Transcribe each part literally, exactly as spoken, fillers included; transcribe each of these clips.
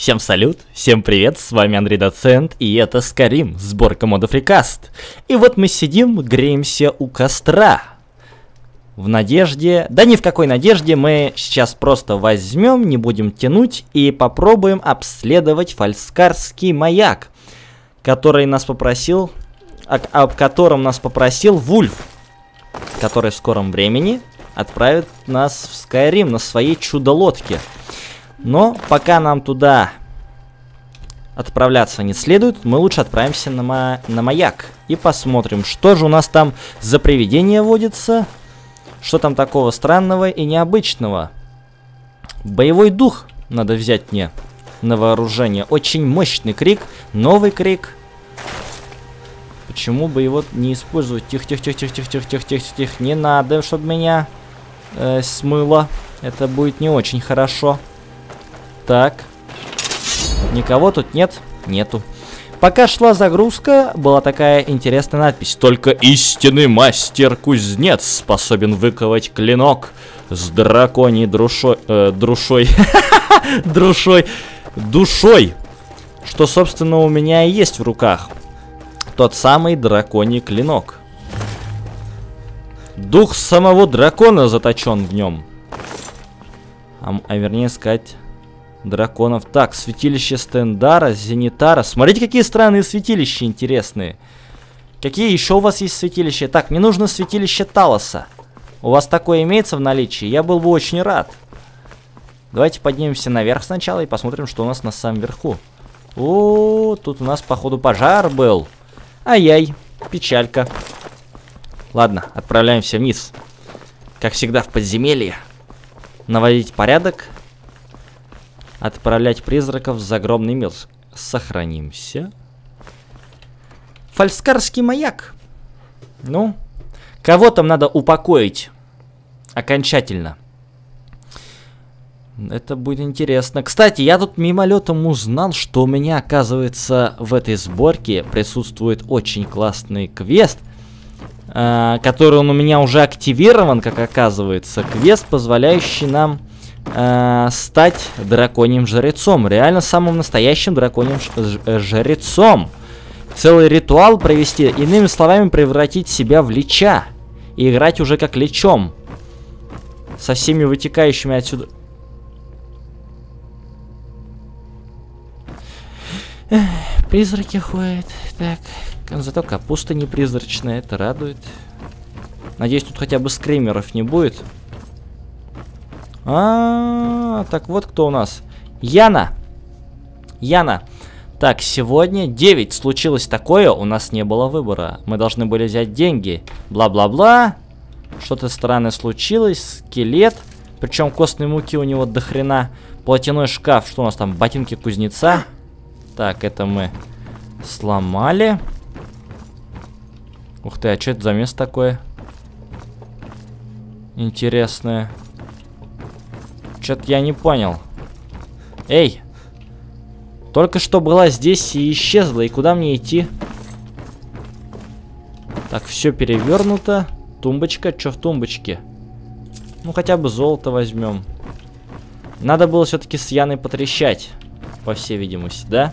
Всем салют, всем привет, с вами Андрей Доцент, и это Скайрим, сборка модов Recast. И вот мы сидим, греемся у костра. В надежде... Да ни в какой надежде, мы сейчас просто возьмем, не будем тянуть, и попробуем обследовать Фальскарский маяк, который нас попросил... О, о котором нас попросил Вульф, который в скором времени отправит нас в Скайрим на своей чудо-лодке. Но пока нам туда отправляться не следует, мы лучше отправимся на, ма на маяк и посмотрим, что же у нас там за привидение водится, что там такого странного и необычного. Боевой дух надо взять мне на вооружение. Очень мощный крик, новый крик. Почему бы его не использовать? Тихо-тихо-тихо-тихо-тихо-тихо-тихо-тихо. Не надо, чтобы меня э, смыло. Это будет не очень хорошо. Так, никого тут нет? Нету. Пока шла загрузка, была такая интересная надпись. Только истинный мастер-кузнец способен выковать клинок с драконьей друшой... Э, друшой... Друшой... Душой. Что, собственно, у меня и есть в руках. Тот самый драконий клинок. Дух самого дракона заточен в нем. А, а вернее сказать... Драконов. Так, святилище Стендара, Зенитара. Смотрите, какие странные святилища интересные. Какие еще у вас есть святилища? Так, мне нужно святилище Талоса. У вас такое имеется в наличии? Я был бы очень рад. Давайте поднимемся наверх сначала и посмотрим, что у нас на самом верху. О, тут у нас, походу, пожар был. Ай-яй, печалька. Ладно, отправляемся вниз. Как всегда в подземелье. Наводить порядок. Отправлять призраков в загробный мир. Сохранимся. Фальскарский маяк. Ну, кого там надо упокоить окончательно? Это будет интересно. Кстати, я тут мимолетом узнал, что у меня, оказывается, в этой сборке присутствует очень классный квест, э, который он у меня уже активирован, как оказывается. Квест, позволяющий нам... Э, стать драконьим жрецом. Реально самым настоящим драконьим жрецом. Целый ритуал провести. Иными словами, превратить себя в лича. И играть уже как личом. Со всеми вытекающими отсюда... Эх, призраки ходят. Так, зато капуста не призрачная. Это радует. Надеюсь, тут хотя бы скримеров не будет. А, -а, а, так вот кто у нас. Яна. Яна. Так, сегодня девять. Случилось такое, у нас не было выбора. Мы должны были взять деньги. Бла-бла-бла. Что-то странное случилось. Скелет. Причем костной муки у него до хрена. Платяной шкаф. Что у нас там? Ботинки кузнеца. Так, это мы сломали. Ух ты, а что это за место такое? Интересное. Что-то я не понял. Эй! Только что была здесь и исчезла. И куда мне идти? Так, все перевернуто. Тумбочка. Что в тумбочке? Ну, хотя бы золото возьмем. Надо было все-таки с Яной потрещать. По всей видимости, да?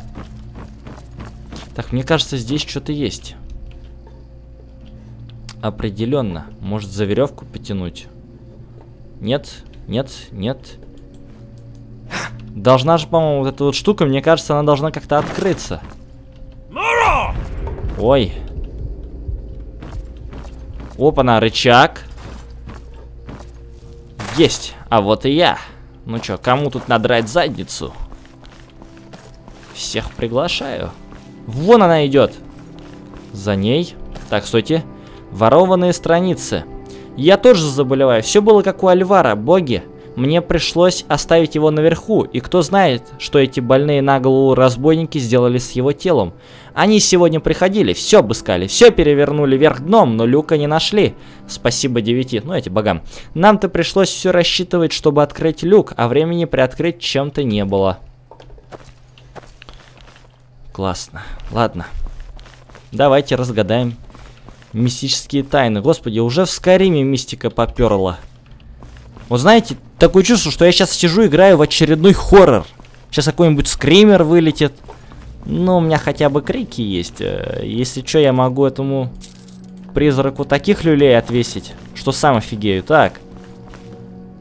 Так, мне кажется, здесь что-то есть. Определенно. Может, за веревку потянуть? Нет? Нет, нет. Должна же, по-моему, вот эта вот штука, мне кажется, она должна как-то открыться. Ой. Опа-на, рычаг. Есть. А вот и я. Ну чё, кому тут надрать задницу? Всех приглашаю. Вон она идет. За ней. Так, стойте. Ворованные страницы. Я тоже заболеваю. Все было как у Альвара, боги. Мне пришлось оставить его наверху. И кто знает, что эти больные на голову разбойники сделали с его телом. Они сегодня приходили, все обыскали, все перевернули вверх дном, но люка не нашли. Спасибо девяти, ну эти богам. Нам-то пришлось все рассчитывать, чтобы открыть люк, а времени приоткрыть чем-то не было. Классно. Ладно. Давайте разгадаем. Мистические тайны. Господи, уже в Скайриме мистика поперла. Вот знаете, такое чувство, что я сейчас сижу, играю в очередной хоррор. Сейчас какой-нибудь скример вылетит. Ну, у меня хотя бы крики есть. Если что, я могу этому призраку таких люлей отвесить, что сам офигею. Так.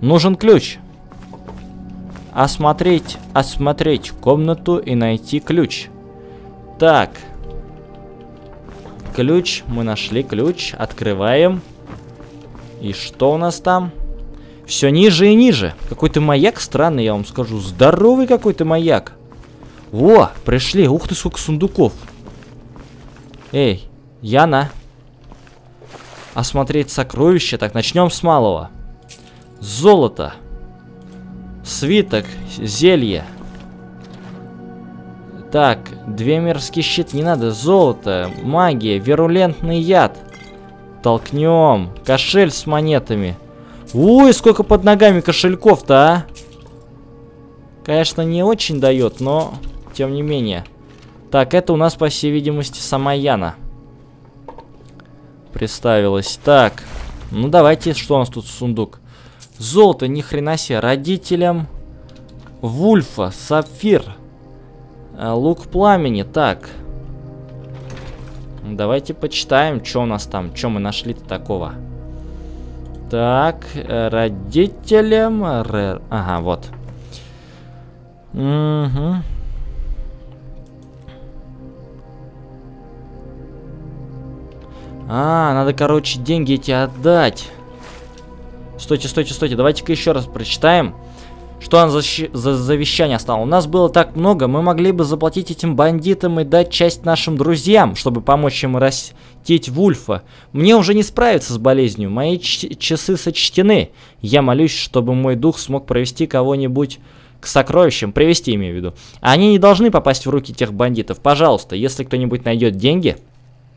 Нужен ключ. Осмотреть, осмотреть комнату и найти ключ. Так. Ключ. Мы нашли ключ. Открываем. И что у нас там? Все ниже и ниже. Какой-то маяк странный, я вам скажу. Здоровый какой-то маяк. О, пришли. Ух ты, сколько сундуков. Эй, Яна. Осмотреть сокровища. Так, начнем с малого. Золото. Свиток. Зелье. Так, двемерский щит не надо. Золото. Магия. Вирулентный яд. Толкнем. Кошель с монетами. Ой, сколько под ногами кошельков-то, а? Конечно, не очень дает, но тем не менее. Так, это у нас, по всей видимости, сама Яна представилась. Так, ну давайте, что у нас тут сундук? Золото, ни хрена себе. Родителям Вульфа, сапфир, лук пламени. Так, давайте почитаем, что у нас там, что мы нашли-то такого. Так, родителям... Ага, вот. Угу. А, надо, короче, деньги эти отдать. Стойте, стойте, стойте. Давайте-ка еще раз прочитаем, что он за, за завещание оставил. У нас было так много, мы могли бы заплатить этим бандитам и дать часть нашим друзьям, чтобы помочь им рас... Вульфа. Мне уже не справиться с болезнью. Мои часы сочтены. Я молюсь, чтобы мой дух смог провести кого-нибудь к сокровищам. Привести, имею в виду. Они не должны попасть в руки тех бандитов. Пожалуйста, если кто-нибудь найдет деньги,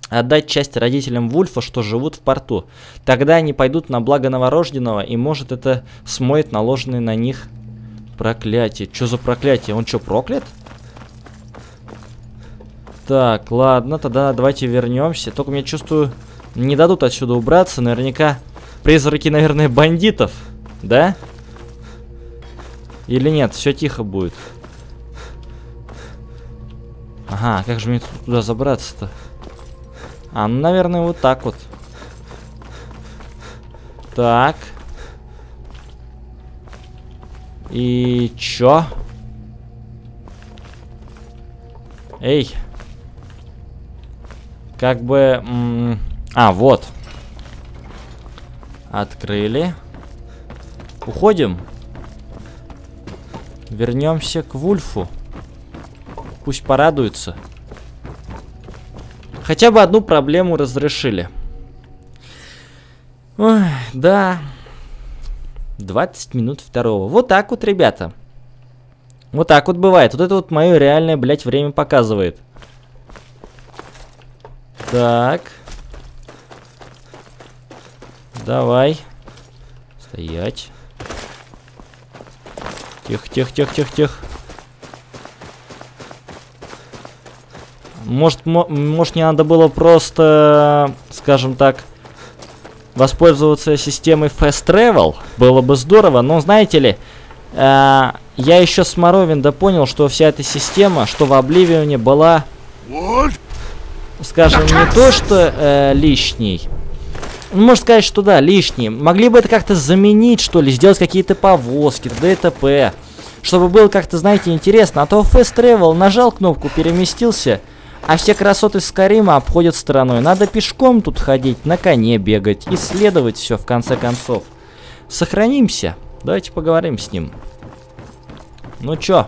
отдать часть родителям Вульфа, что живут в порту. Тогда они пойдут на благо новорожденного, и может это смоет наложенные на них проклятие. Что за проклятие? Он что, проклят? Так, ладно, тогда давайте вернемся. Только мне, чувствую, не дадут отсюда убраться. Наверняка призраки, наверное, бандитов, да? Или нет, все тихо будет. Ага, как же мне туда забраться-то? А, ну, наверное, вот так вот. Так. И чё? Эй. Как бы... А, вот. Открыли. Уходим. Вернемся к Вульфу. Пусть порадуется. Хотя бы одну проблему разрешили. Ой, да. двадцать минут второго. Вот так вот, ребята. Вот так вот бывает. Вот это вот мое реальное, блядь, время показывает. Так. Давай. Стоять. Тихо, тихо, тихо, тихо, тихо. Может, может, не надо было просто, скажем так, воспользоваться системой Fast Travel? Было бы здорово, но знаете ли... Э я еще с Моровинда понял, что вся эта система, что в Обливионе была... Скажем, не то, что э, лишний. Можно сказать, что да, лишний. Могли бы это как-то заменить, что ли, сделать какие-то повозки, т.д. и т.п. Чтобы было как-то, знаете, интересно. А то Fast Travel нажал кнопку, переместился, а все красоты Скайрима обходят стороной. Надо пешком тут ходить, на коне бегать, исследовать все в конце концов. Сохранимся. Давайте поговорим с ним. Ну чё?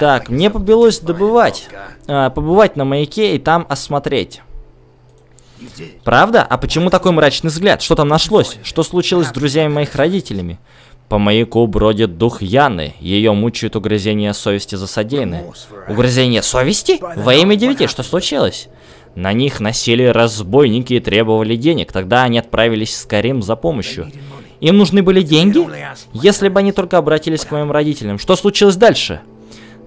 Так, мне побелось добывать, э, побывать на маяке и там осмотреть. Правда? А почему такой мрачный взгляд? Что там нашлось? Что случилось с друзьями моих родителями? По маяку бродит дух Яны. Ее мучают угрызения совести за содеянное. Угрызение совести? Во имя девяти, что случилось? На них насели разбойники и требовали денег. Тогда они отправились в Скайрим за помощью. Им нужны были деньги? Если бы они только обратились к моим родителям. Что случилось дальше?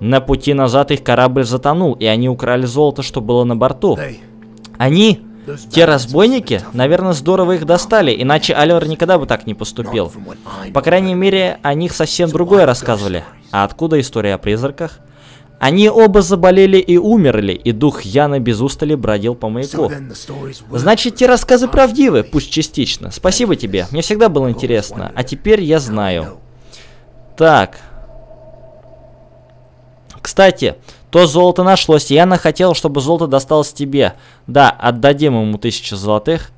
На пути назад их корабль затонул, и они украли золото, что было на борту. Они, те разбойники, наверное, здорово их достали, иначе Альвар никогда бы так не поступил. По крайней мере, о них совсем другое рассказывали. А откуда история о призраках? Они оба заболели и умерли, и дух Яна без устали бродил по маяку. Значит, те рассказы правдивы, пусть частично. Спасибо тебе, мне всегда было интересно. А теперь я знаю. Так. Кстати, то золото нашлось. Яна хотела, чтобы золото досталось тебе. Да, отдадим ему тысячу золотых.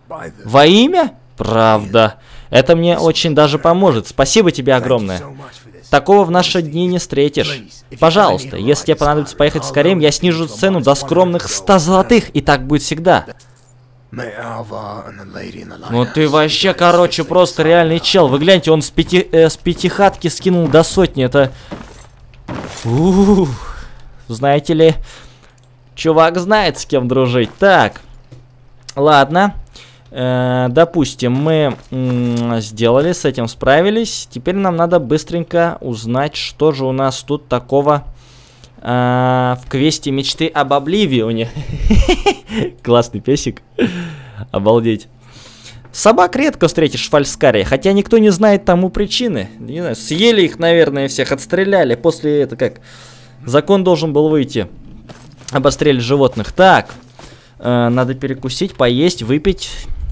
Во имя? Правда. Это мне очень даже поможет. Спасибо тебе огромное. Такого в наши дни не встретишь. Пожалуйста, если тебе понадобится поехать в Скайрим, я снижу цену до скромных ста золотых, и так будет всегда. Ну ты вообще, короче, просто реальный чел. Вы гляньте, он с, пяти, э, с пятихатки скинул до сотни. Это... Ух, знаете ли, чувак знает, с кем дружить. Так, ладно. Э, допустим, мы сделали, с этим справились. Теперь нам надо быстренько узнать, что же у нас тут такого э, в квесте мечты об Обливионе. Классный песик. Обалдеть. Собак редко встретишь в Фальскаре, хотя никто не знает тому причины. Не знаю, съели их, наверное, всех, отстреляли. После этого как? Закон должен был выйти об отстреле животных. Так, э, надо перекусить, поесть, выпить.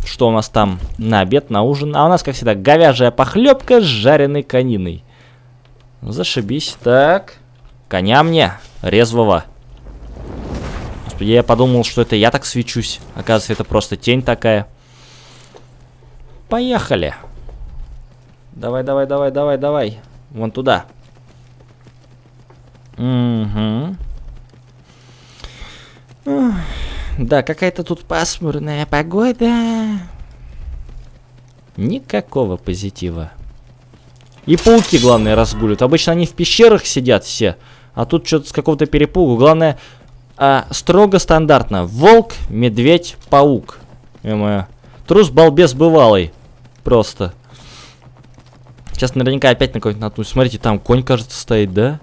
Что у нас там на обед, на ужин? А у нас, как всегда, говяжья похлебка с жареной кониной. Зашибись. Так, коня мне, резвого. Господи, я подумал, что это я так свечусь. Оказывается, это просто тень такая. Поехали. Давай, давай, давай, давай, давай. Вон туда. Угу. Ух, да, какая-то тут пасмурная погода. Никакого позитива. И пауки, главное, разгуливают. Обычно они в пещерах сидят все. А тут что-то с какого-то перепугу. Главное, а, строго стандартно. Волк, медведь, паук. Е-мое. Трус балбес бывалый. Просто. Сейчас наверняка опять на кого-нибудь наткнусь. Смотрите, там конь, кажется, стоит, да?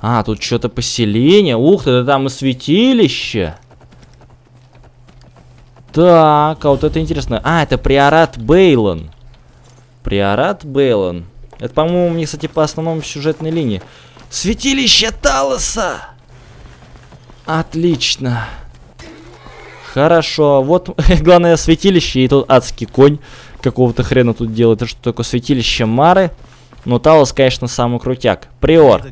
А, тут что-то поселение. Ух ты, да там и святилище. Так, а вот это интересно. А, это Приорат Бейлон. Приорат Бейлон. Это, по-моему, мне, кстати, по основному сюжетной линии. Святилище Талоса! Отлично. Хорошо, вот главное святилище, и тут адский конь какого-то хрена тут делает. Это что такое, святилище Мары? Ну, Талос, конечно, самый крутяк. Приор.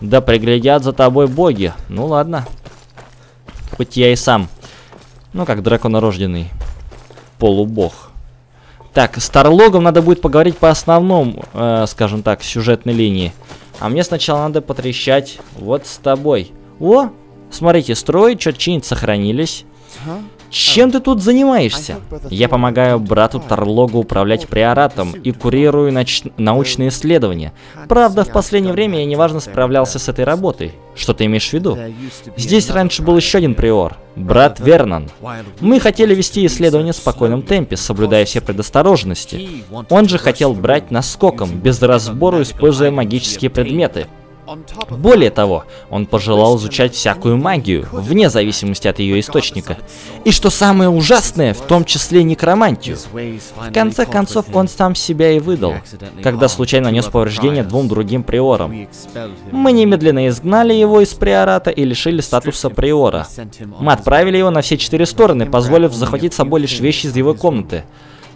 Да приглядят за тобой боги. Ну ладно. Хоть я и сам. Ну, как драконорожденный полубог. Так, с Тарлогом надо будет поговорить по основному, э, скажем так, сюжетной линии. А мне сначала надо потрещать вот с тобой. О! Смотрите, строй, что-то чинит, сохранились. Чем ты тут занимаешься? Я помогаю брату Тарлогу управлять приоратом и курирую научные исследования. Правда, в последнее время я неважно справлялся с этой работой. Что ты имеешь в виду? Здесь раньше был еще один приор, брат Вернан. Мы хотели вести исследования в спокойном темпе, соблюдая все предосторожности. Он же хотел брать нас скоком, без разбора, используя магические предметы. Более того, он пожелал изучать всякую магию, вне зависимости от ее источника. И что самое ужасное, в том числе некромантию. В конце концов, он сам себя и выдал, когда случайно нанес повреждение двум другим приорам. Мы немедленно изгнали его из приората и лишили статуса приора. Мы отправили его на все четыре стороны, позволив захватить с собой лишь вещи из его комнаты.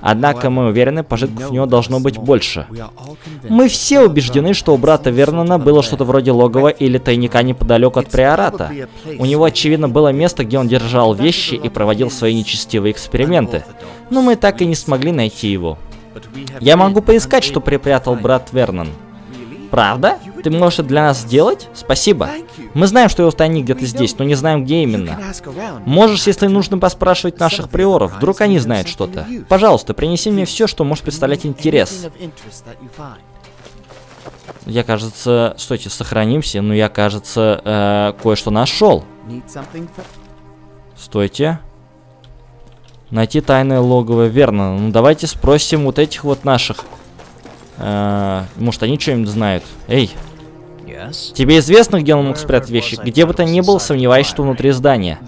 Однако мы уверены, пожитков у него должно быть больше. Мы все убеждены, что у брата Вернана было что-то вроде логова или тайника неподалеку от приората. У него, очевидно, было место, где он держал вещи и проводил свои нечестивые эксперименты. Но мы так и не смогли найти его. Я могу поискать, что припрятал брат Вернан. Правда? Ты можешь это для нас сделать? Спасибо. Мы знаем, что его тайник где-то здесь, но не знаем, где именно. Можешь, если нужно, поспрашивать наших приоров. Вдруг они знают что-то. Пожалуйста, принеси мне все, что может представлять интерес. Я, кажется... Стойте, сохранимся, но я, кажется, э, кое-что нашел. Стойте. Найти тайное логово. Верно. Ну, давайте спросим вот этих вот наших... Может, они что-нибудь знают? Эй, тебе известно, где он мог спрятать вещи? Где бы то ни было, сомневаюсь, что внутри здания.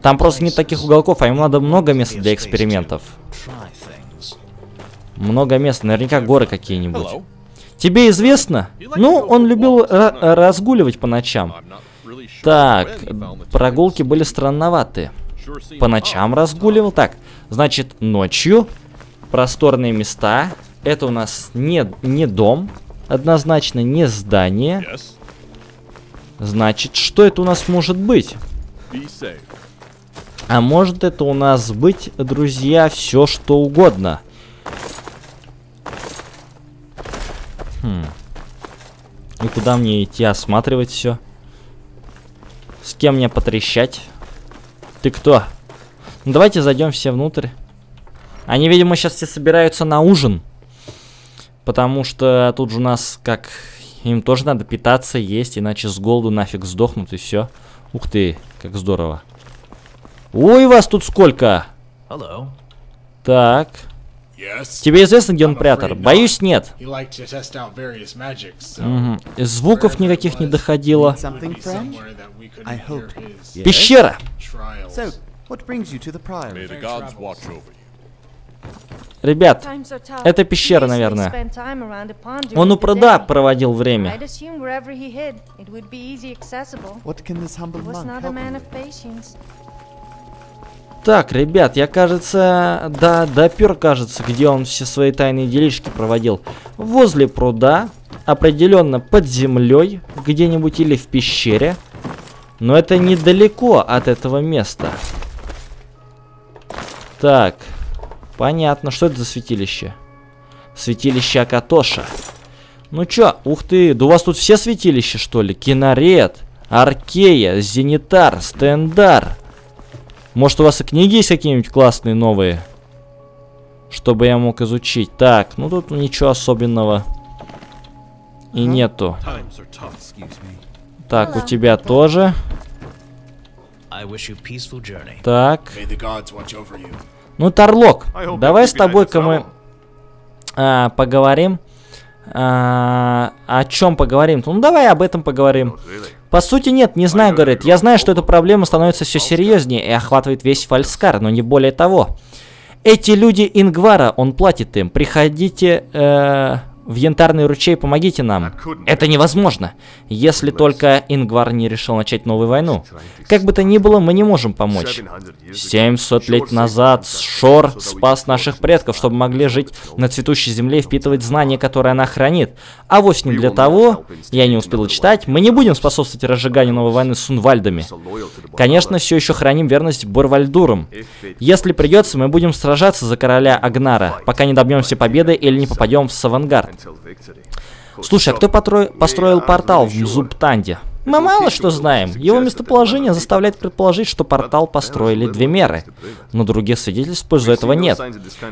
Там просто нет таких уголков, а ему надо много места для экспериментов. Много места, наверняка горы какие-нибудь. Тебе известно? Ну, он любил разгуливать по ночам. Так, прогулки были странноватые. По ночам разгуливал. Так, значит, ночью просторные места. Это у нас не, не дом, однозначно не здание. Значит, что это у нас может быть? А может это у нас быть, друзья, все что угодно. Хм. И куда мне идти осматривать все? С кем мне потрещать? Ты кто? Ну, давайте зайдем все внутрь. Они, видимо, сейчас все собираются на ужин. Потому что тут же у нас как... Им тоже надо питаться, есть, иначе с голоду нафиг сдохнут и все. Ух ты, как здорово. Ой, вас тут сколько? Hello. Так. Yes. Тебе известно, где он прятал? Боюсь, нет. Mm-hmm. Звуков никаких не доходило. Пещера. So, Ребят, это пещера, наверное. Он у пруда проводил время. Так, ребят, я, кажется, да, допер, кажется, где он все свои тайные делишки проводил. Возле пруда, определенно под землей, где-нибудь или в пещере. Но это недалеко от этого места. Так. Понятно, что это за святилище? Святилище Акатоша. Ну чё, ух ты, да у вас тут все святилища, что ли? Кинарет, Аркея, Зенитар, Стендар. Может, у вас и книги есть какие-нибудь классные, новые? Чтобы я мог изучить. Так, ну тут ничего особенного и нету. Так, у тебя тоже. Так. Ну, Тарлог, давай с тобой-ка мы а, поговорим. А, о чем поговорим-то? Ну, давай об этом поговорим. По сути, нет, не знаю, говорит. Я знаю, что эта проблема становится все серьезнее и охватывает весь Фальскар, но не более того. Эти люди Ингвара, он платит им. Приходите э, в Янтарный ручей, помогите нам. Это невозможно, если только Ингвар не решил начать новую войну. Как бы то ни было, мы не можем помочь. семьсот лет назад Шор спас наших предков, чтобы могли жить на цветущей земле и впитывать знания, которые она хранит. А вовсе не для того, я не успел читать, мы не будем способствовать разжиганию новой войны с Сунвальдами. Конечно, все еще храним верность Бурвальдурам. Если придется, мы будем сражаться за короля Агнара, пока не добьемся победы или не попадем в Савангард. Слушай, а кто построил портал в Зубтанде? Мы мало что знаем. Его местоположение заставляет предположить, что портал построили две меры. Но других свидетельств в пользу этого нет.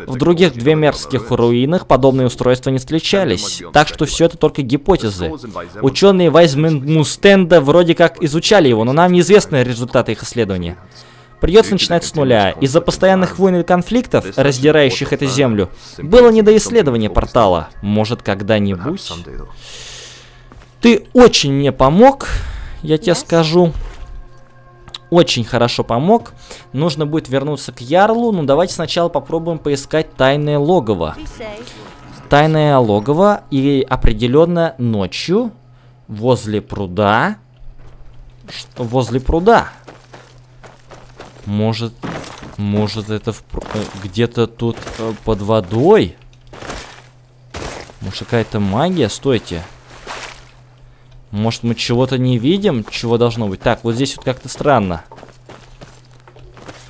В других двемерских руинах подобные устройства не встречались. Так что все это только гипотезы. Ученые Вайзмен Устенда вроде как изучали его, но нам неизвестны результаты их исследования. Придется начинать с нуля. Из-за постоянных войн и конфликтов, раздирающих эту землю, было не до исследования портала. Может, когда-нибудь... Ты очень мне помог, я тебе скажу. Очень хорошо помог. Нужно будет вернуться к Ярлу. Ну, давайте сначала попробуем поискать тайное логово. Тайное логово и определенно ночью возле пруда. Возле пруда. Может, может это в... где-то тут под водой? Может, какая-то магия? Стойте. Может, мы чего-то не видим, чего должно быть? Так, вот здесь вот как-то странно.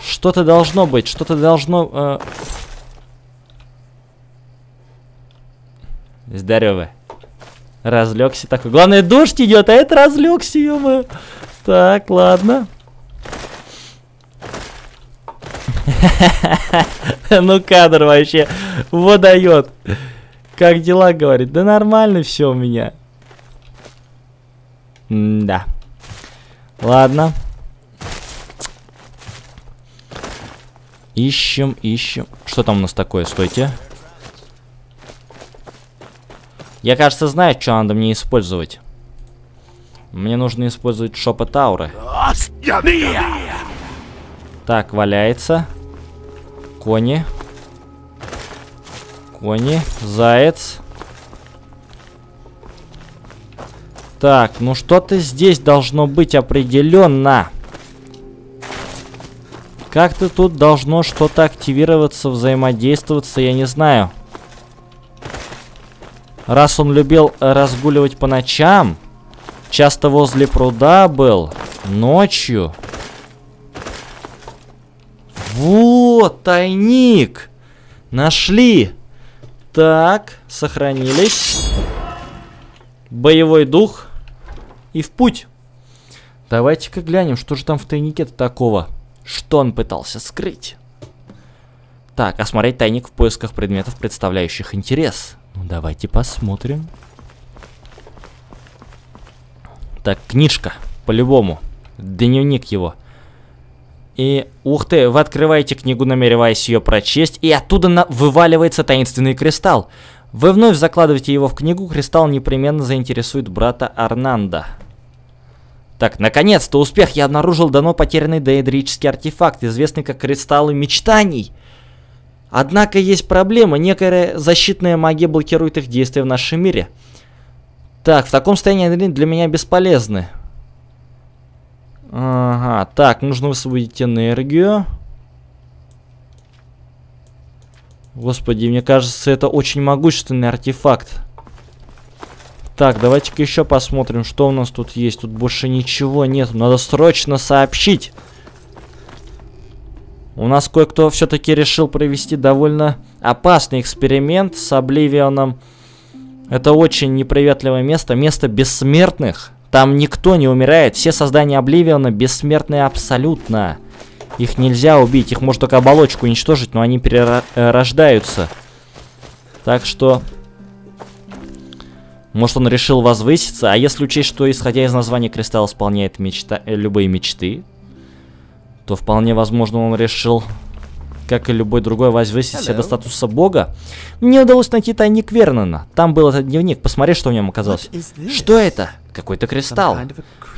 Что-то должно быть, что-то должно... Э... Здорово. Разлегся такой. Главное, дождь идет, а это разлегся, ё-моё. Так, ладно. Ну кадр вообще водает. Как дела, говорит? Да нормально все у меня. Да. Ладно. Ищем, ищем. Что там у нас такое? Стойте. Я, кажется, знаю, что надо мне использовать. Мне нужно использовать шепот ауры. Так, валяется. Кони. Кони. Заяц. Так, ну что-то здесь должно быть определенно. Как-то тут должно что-то активироваться, взаимодействоваться, я не знаю. Раз он любил разгуливать по ночам, часто возле пруда был, ночью. Вот, тайник! Нашли! Так, сохранились. Боевой дух. И в путь. Давайте-ка глянем, что же там в тайнике-то такого. Что он пытался скрыть? Так, осмотреть тайник в поисках предметов, представляющих интерес. Ну, давайте посмотрим. Так, книжка, по-любому. Дневник его. И, ух ты, вы открываете книгу, намереваясь ее прочесть, и оттуда на... вываливается таинственный кристалл. Вы вновь закладываете его в книгу, кристалл непременно заинтересует брата Арнанда. Так, наконец-то, успех! Я обнаружил давно потерянный доэдрический артефакт, известный как кристаллы мечтаний. Однако есть проблема, некая защитная магия блокирует их действия в нашем мире. Так, в таком состоянии они для меня бесполезны. Ага, так, нужно высвободить энергию. Господи, мне кажется, это очень могущественный артефакт. Так, давайте-ка еще посмотрим, что у нас тут есть. Тут больше ничего нет. Надо срочно сообщить. У нас кое-кто все-таки решил провести довольно опасный эксперимент с Обливионом. Это очень неприветливое место. Место бессмертных. Там никто не умирает. Все создания Обливиона бессмертные абсолютно. Их нельзя убить. Их можно только оболочку уничтожить, но они перерождаются. Так что... Может, он решил возвыситься? А если учесть, что, исходя из названия, кристалл исполняет мечта, э, любые мечты, то вполне возможно, он решил, как и любой другой, возвысить себя до статуса бога. Мне удалось найти тайник Вернана. Там был этот дневник. Посмотри, что в нем оказалось. Что это? Какой-то кристалл.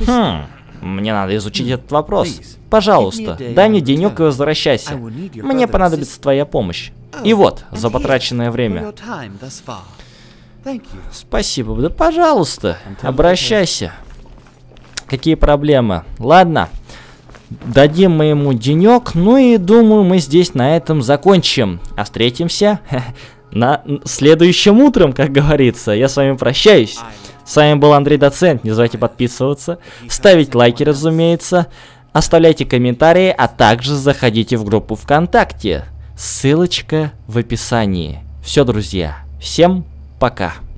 Хм, мне надо изучить этот вопрос. Пожалуйста, дай мне денек и возвращайся. Мне понадобится твоя помощь. И вот, за потраченное время. Спасибо, да пожалуйста, обращайся. Какие проблемы? Ладно, дадим мы ему денек, ну и думаю, мы здесь на этом закончим. А встретимся на следующем утром, как говорится. Я с вами прощаюсь. С вами был Андрей Доцент, не забывайте подписываться, ставить лайки, разумеется, оставляйте комментарии, а также заходите в группу ВКонтакте. Ссылочка в описании. Все, друзья, всем пока. Пока.